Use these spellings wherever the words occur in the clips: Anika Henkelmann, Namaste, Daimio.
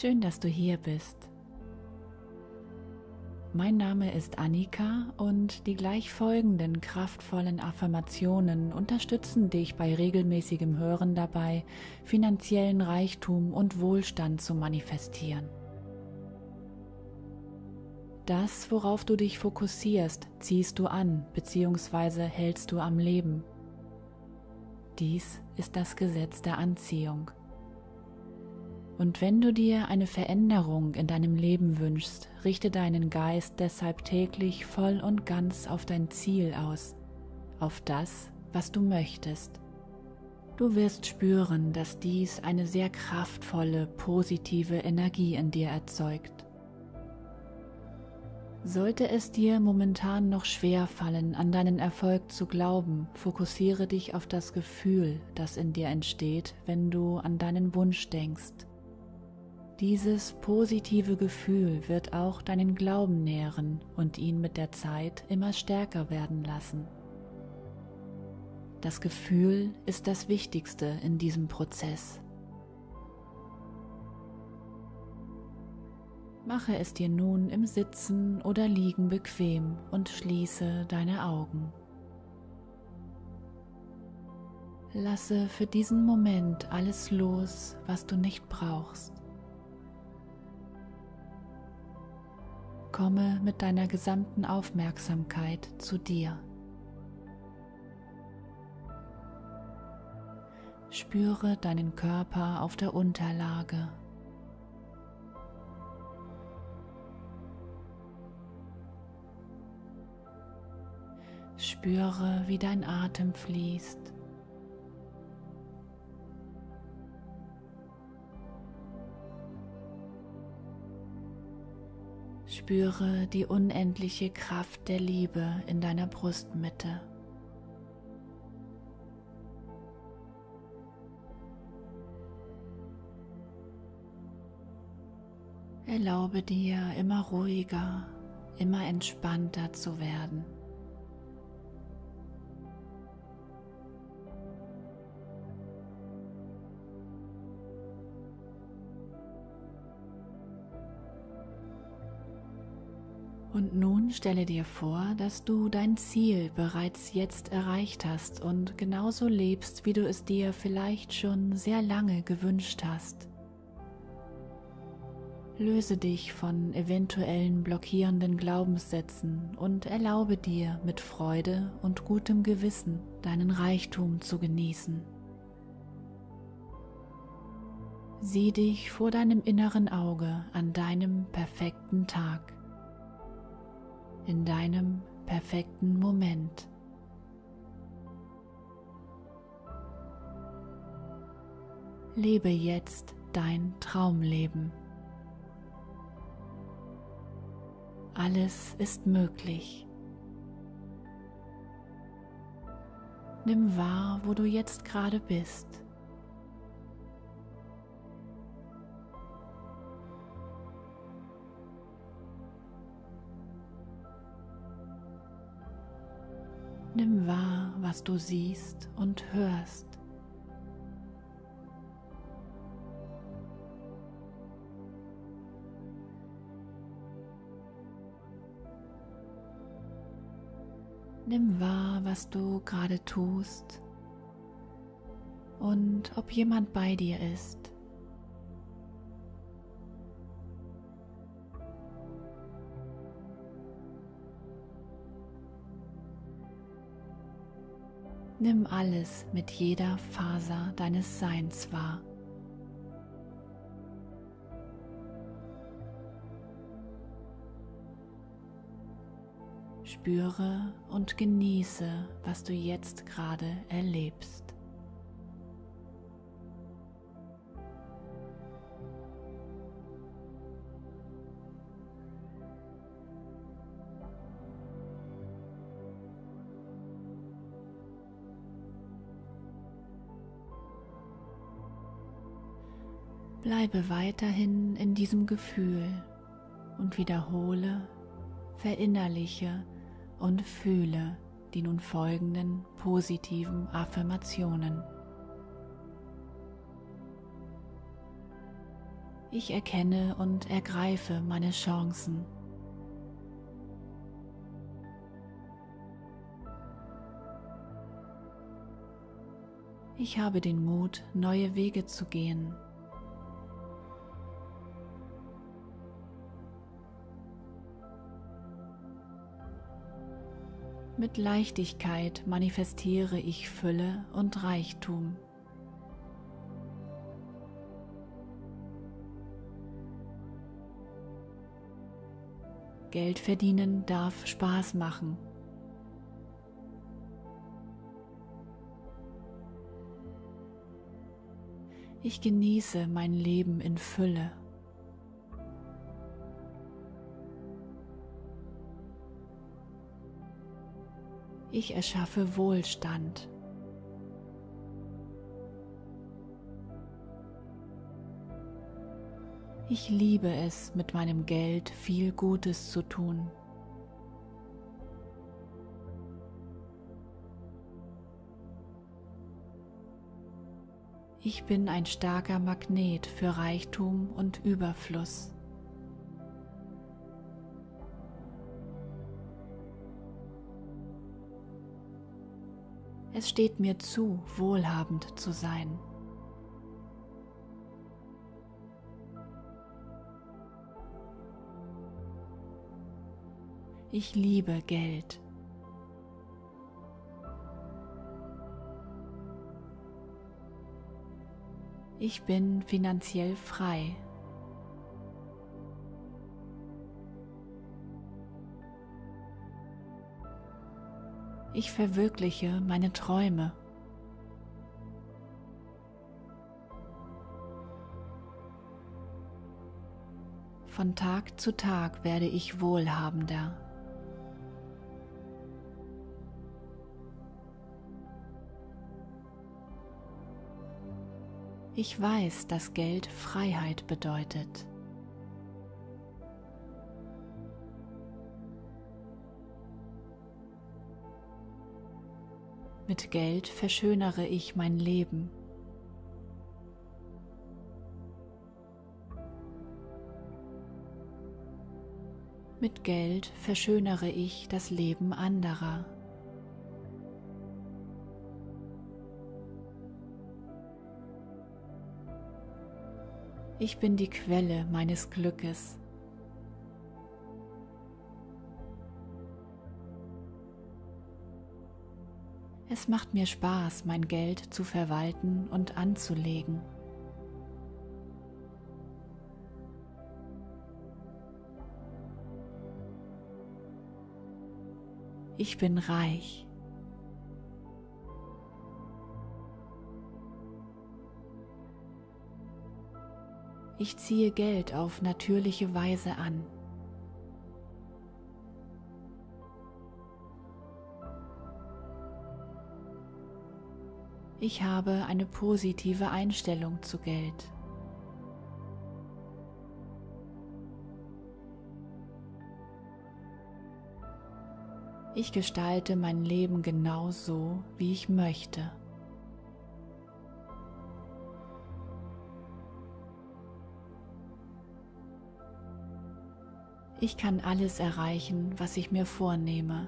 Schön, dass du hier bist. Mein Name ist Anika und die gleich folgenden kraftvollen Affirmationen unterstützen dich bei regelmäßigem Hören dabei, finanziellen Reichtum und Wohlstand zu manifestieren. Das, worauf du dich fokussierst, ziehst du an bzw. hältst du am Leben. Dies ist das Gesetz der Anziehung. Und wenn du dir eine Veränderung in deinem Leben wünschst, richte deinen Geist deshalb täglich voll und ganz auf dein Ziel aus, auf das, was du möchtest. Du wirst spüren, dass dies eine sehr kraftvolle, positive Energie in dir erzeugt. Sollte es dir momentan noch schwer fallen, an deinen Erfolg zu glauben, fokussiere dich auf das Gefühl, das in dir entsteht, wenn du an deinen Wunsch denkst. Dieses positive Gefühl wird auch deinen Glauben nähren und ihn mit der Zeit immer stärker werden lassen. Das Gefühl ist das Wichtigste in diesem Prozess. Mache es dir nun im Sitzen oder Liegen bequem und schließe deine Augen. Lasse für diesen Moment alles los, was du nicht brauchst. Komme mit deiner gesamten Aufmerksamkeit zu dir. Spüre deinen Körper auf der Unterlage. Spüre, wie dein Atem fließt. Spüre die unendliche Kraft der Liebe in deiner Brustmitte. Erlaube dir, immer ruhiger, immer entspannter zu werden. Und nun stelle dir vor, dass du dein Ziel bereits jetzt erreicht hast und genauso lebst, wie du es dir vielleicht schon sehr lange gewünscht hast. Löse dich von eventuellen blockierenden Glaubenssätzen und erlaube dir, mit Freude und gutem Gewissen deinen Reichtum zu genießen. Sieh dich vor deinem inneren Auge an deinem perfekten Tag. In deinem perfekten Moment. Lebe jetzt dein Traumleben. Alles ist möglich. Nimm wahr, wo du jetzt gerade bist. Nimm wahr, was du siehst und hörst. Nimm wahr, was du gerade tust und ob jemand bei dir ist. Nimm alles mit jeder Faser deines Seins wahr. Spüre und genieße, was du jetzt gerade erlebst. Bleibe weiterhin in diesem Gefühl und wiederhole, verinnerliche und fühle die nun folgenden positiven Affirmationen. Ich erkenne und ergreife meine Chancen. Ich habe den Mut, neue Wege zu gehen. Mit Leichtigkeit manifestiere ich Fülle und Reichtum. Geld verdienen darf Spaß machen. Ich genieße mein Leben in Fülle. Ich erschaffe Wohlstand. Ich liebe es, mit meinem Geld viel Gutes zu tun. Ich bin ein starker Magnet für Reichtum und Überfluss. Es steht mir zu, wohlhabend zu sein. Ich liebe Geld. Ich bin finanziell frei. Ich verwirkliche meine Träume. Von Tag zu Tag werde ich wohlhabender. Ich weiß, dass Geld Freiheit bedeutet. Mit Geld verschönere ich mein Leben. Mit Geld verschönere ich das Leben anderer. Ich bin die Quelle meines Glückes. Es macht mir Spaß, mein Geld zu verwalten und anzulegen. Ich bin reich. Ich ziehe Geld auf natürliche Weise an. Ich habe eine positive Einstellung zu Geld. Ich gestalte mein Leben genau so, wie ich möchte. Ich kann alles erreichen, was ich mir vornehme.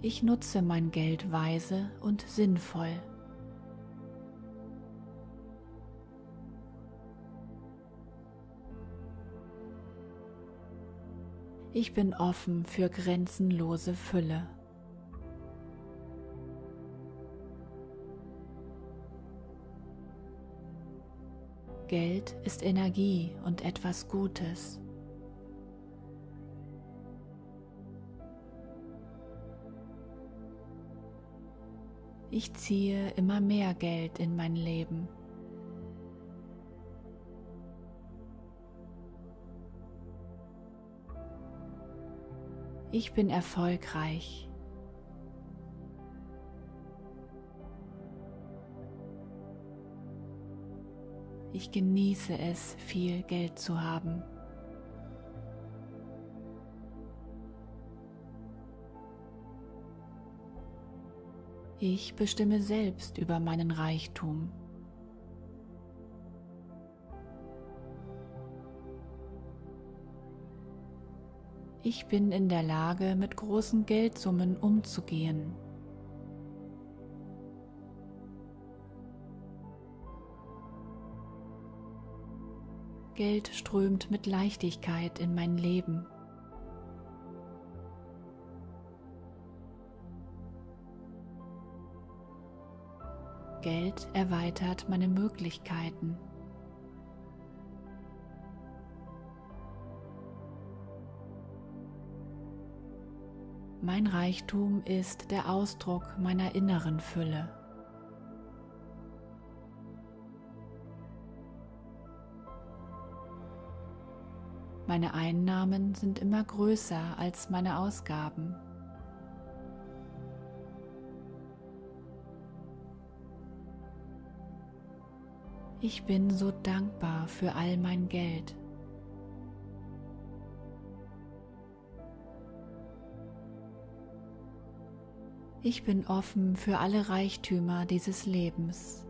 Ich nutze mein Geld weise und sinnvoll. Ich bin offen für grenzenlose Fülle. Geld ist Energie und etwas Gutes. Ich ziehe immer mehr Geld in mein Leben. Ich bin erfolgreich. Ich genieße es, viel Geld zu haben. Ich bestimme selbst über meinen Reichtum. Ich bin in der Lage, mit großen Geldsummen umzugehen. Geld strömt mit Leichtigkeit in mein Leben. Geld erweitert meine Möglichkeiten. Mein Reichtum ist der Ausdruck meiner inneren Fülle. Meine Einnahmen sind immer größer als meine Ausgaben. Ich bin so dankbar für all mein Geld. Ich bin offen für alle Reichtümer dieses Lebens.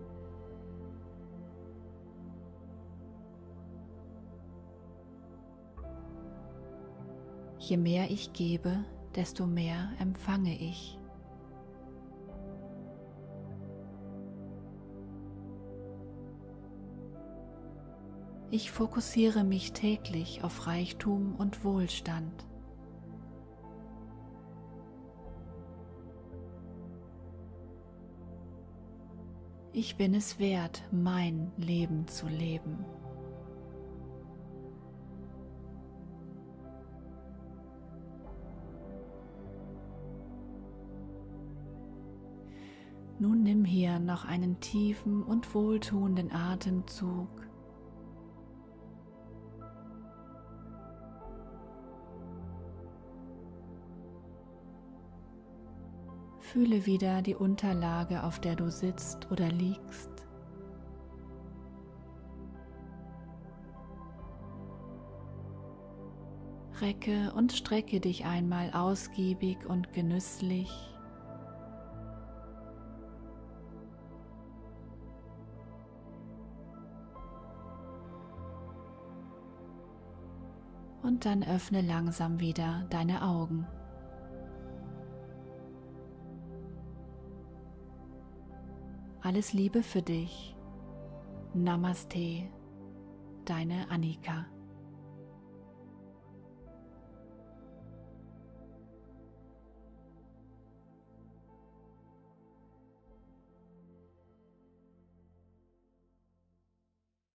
Je mehr ich gebe, desto mehr empfange ich. Ich fokussiere mich täglich auf Reichtum und Wohlstand. Ich bin es wert, mein Leben zu leben. Nun nimm hier noch einen tiefen und wohltuenden Atemzug. Fühle wieder die Unterlage, auf der du sitzt oder liegst. Recke und strecke dich einmal ausgiebig und genüsslich. Und dann öffne langsam wieder deine Augen. Alles Liebe für dich. Namaste, deine Anika.